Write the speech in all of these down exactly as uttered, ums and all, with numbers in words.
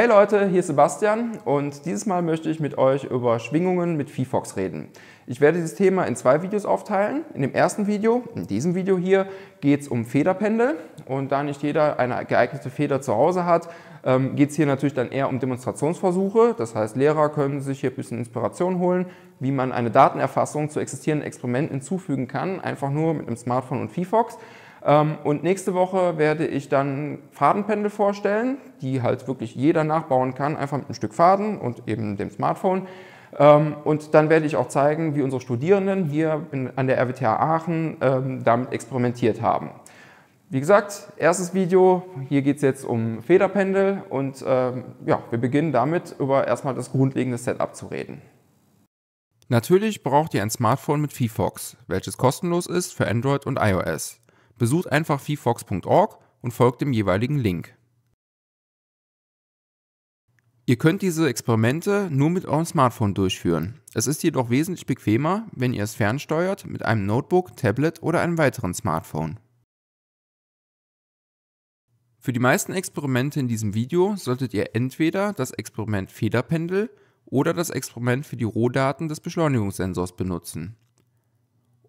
Hey Leute, hier ist Sebastian und dieses Mal möchte ich mit euch über Schwingungen mit Phyphox reden. Ich werde dieses Thema in zwei Videos aufteilen. In dem ersten Video, in diesem Video hier, geht es um Federpendel und da nicht jeder eine geeignete Feder zu Hause hat, geht es hier natürlich dann eher um Demonstrationsversuche. Das heißt, Lehrer können sich hier ein bisschen Inspiration holen, wie man eine Datenerfassung zu existierenden Experimenten hinzufügen kann, einfach nur mit einem Smartphone und Phyphox. Und nächste Woche werde ich dann Fadenpendel vorstellen, die halt wirklich jeder nachbauen kann, einfach mit einem Stück Faden und eben dem Smartphone. Und dann werde ich auch zeigen, wie unsere Studierenden hier an der R W T H Aachen damit experimentiert haben. Wie gesagt, erstes Video, hier geht es jetzt um Federpendel und ja, wir beginnen damit, über erstmal das grundlegende Setup zu reden. Natürlich braucht ihr ein Smartphone mit Phyphox, welches kostenlos ist für Android und iOS. Besucht einfach phyphox punkt org und folgt dem jeweiligen Link. Ihr könnt diese Experimente nur mit eurem Smartphone durchführen. Es ist jedoch wesentlich bequemer, wenn ihr es fernsteuert mit einem Notebook, Tablet oder einem weiteren Smartphone. Für die meisten Experimente in diesem Video solltet ihr entweder das Experiment Federpendel oder das Experiment für die Rohdaten des Beschleunigungssensors benutzen.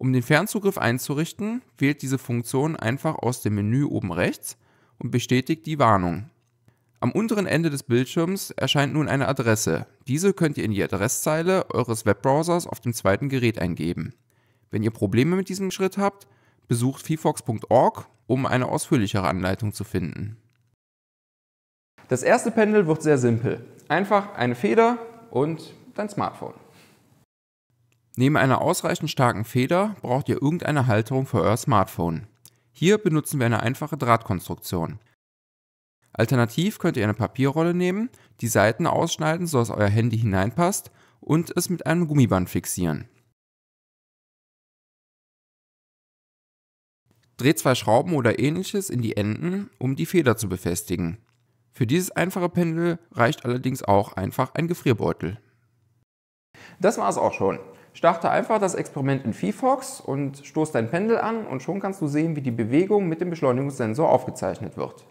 Um den Fernzugriff einzurichten, wählt diese Funktion einfach aus dem Menü oben rechts und bestätigt die Warnung. Am unteren Ende des Bildschirms erscheint nun eine Adresse. Diese könnt ihr in die Adresszeile eures Webbrowsers auf dem zweiten Gerät eingeben. Wenn ihr Probleme mit diesem Schritt habt, besucht phyphox punkt org, um eine ausführlichere Anleitung zu finden. Das erste Pendel wird sehr simpel. Einfach eine Feder und dein Smartphone. Neben einer ausreichend starken Feder braucht ihr irgendeine Halterung für euer Smartphone. Hier benutzen wir eine einfache Drahtkonstruktion. Alternativ könnt ihr eine Papierrolle nehmen, die Seiten ausschneiden, sodass euer Handy hineinpasst und es mit einem Gummiband fixieren. Dreht zwei Schrauben oder ähnliches in die Enden, um die Feder zu befestigen. Für dieses einfache Pendel reicht allerdings auch einfach ein Gefrierbeutel. Das war's auch schon. Starte einfach das Experiment in Phyphox und stoß dein Pendel an und schon kannst du sehen, wie die Bewegung mit dem Beschleunigungssensor aufgezeichnet wird.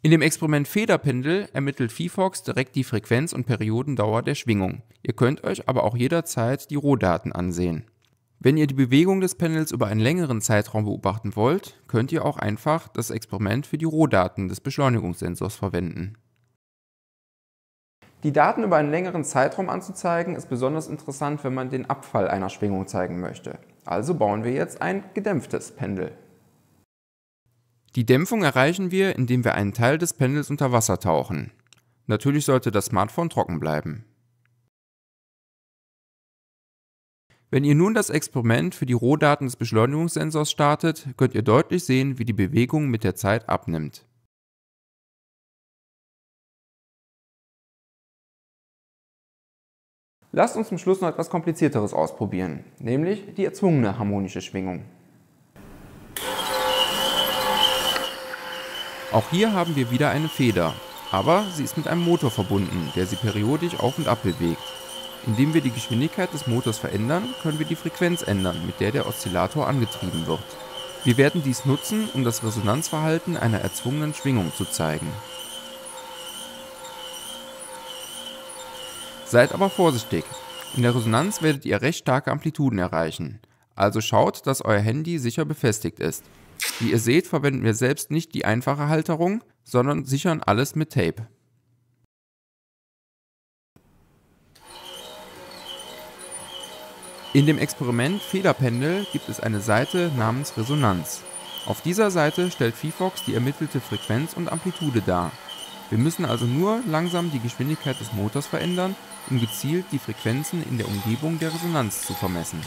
In dem Experiment Federpendel ermittelt Phyphox direkt die Frequenz und Periodendauer der Schwingung. Ihr könnt euch aber auch jederzeit die Rohdaten ansehen. Wenn ihr die Bewegung des Pendels über einen längeren Zeitraum beobachten wollt, könnt ihr auch einfach das Experiment für die Rohdaten des Beschleunigungssensors verwenden. Die Daten über einen längeren Zeitraum anzuzeigen, ist besonders interessant, wenn man den Abfall einer Schwingung zeigen möchte. Also bauen wir jetzt ein gedämpftes Pendel. Die Dämpfung erreichen wir, indem wir einen Teil des Pendels unter Wasser tauchen. Natürlich sollte das Smartphone trocken bleiben. Wenn ihr nun das Experiment für die Rohdaten des Beschleunigungssensors startet, könnt ihr deutlich sehen, wie die Bewegung mit der Zeit abnimmt. Lasst uns zum Schluss noch etwas Komplizierteres ausprobieren, nämlich die erzwungene harmonische Schwingung. Auch hier haben wir wieder eine Feder, aber sie ist mit einem Motor verbunden, der sie periodisch auf und ab bewegt. Indem wir die Geschwindigkeit des Motors verändern, können wir die Frequenz ändern, mit der der Oszillator angetrieben wird. Wir werden dies nutzen, um das Resonanzverhalten einer erzwungenen Schwingung zu zeigen. Seid aber vorsichtig, in der Resonanz werdet ihr recht starke Amplituden erreichen, also schaut, dass euer Handy sicher befestigt ist. Wie ihr seht, verwenden wir selbst nicht die einfache Halterung, sondern sichern alles mit Tape. In dem Experiment Federpendel gibt es eine Seite namens Resonanz. Auf dieser Seite stellt Phyphox die ermittelte Frequenz und Amplitude dar. Wir müssen also nur langsam die Geschwindigkeit des Motors verändern, um gezielt die Frequenzen in der Umgebung der Resonanz zu vermessen.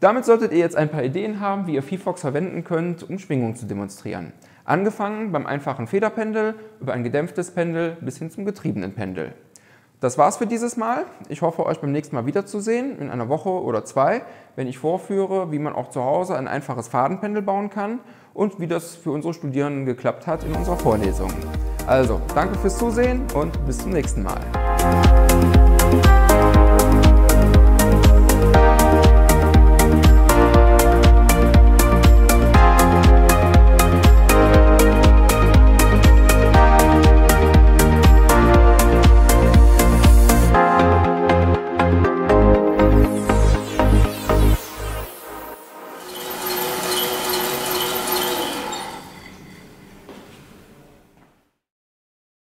Damit solltet ihr jetzt ein paar Ideen haben, wie ihr Phyphox verwenden könnt, um Schwingungen zu demonstrieren. Angefangen beim einfachen Federpendel, über ein gedämpftes Pendel bis hin zum getriebenen Pendel. Das war's für dieses Mal. Ich hoffe, euch beim nächsten Mal wiederzusehen, in einer Woche oder zwei, wenn ich vorführe, wie man auch zu Hause ein einfaches Fadenpendel bauen kann und wie das für unsere Studierenden geklappt hat in unserer Vorlesung. Also, danke fürs Zusehen und bis zum nächsten Mal.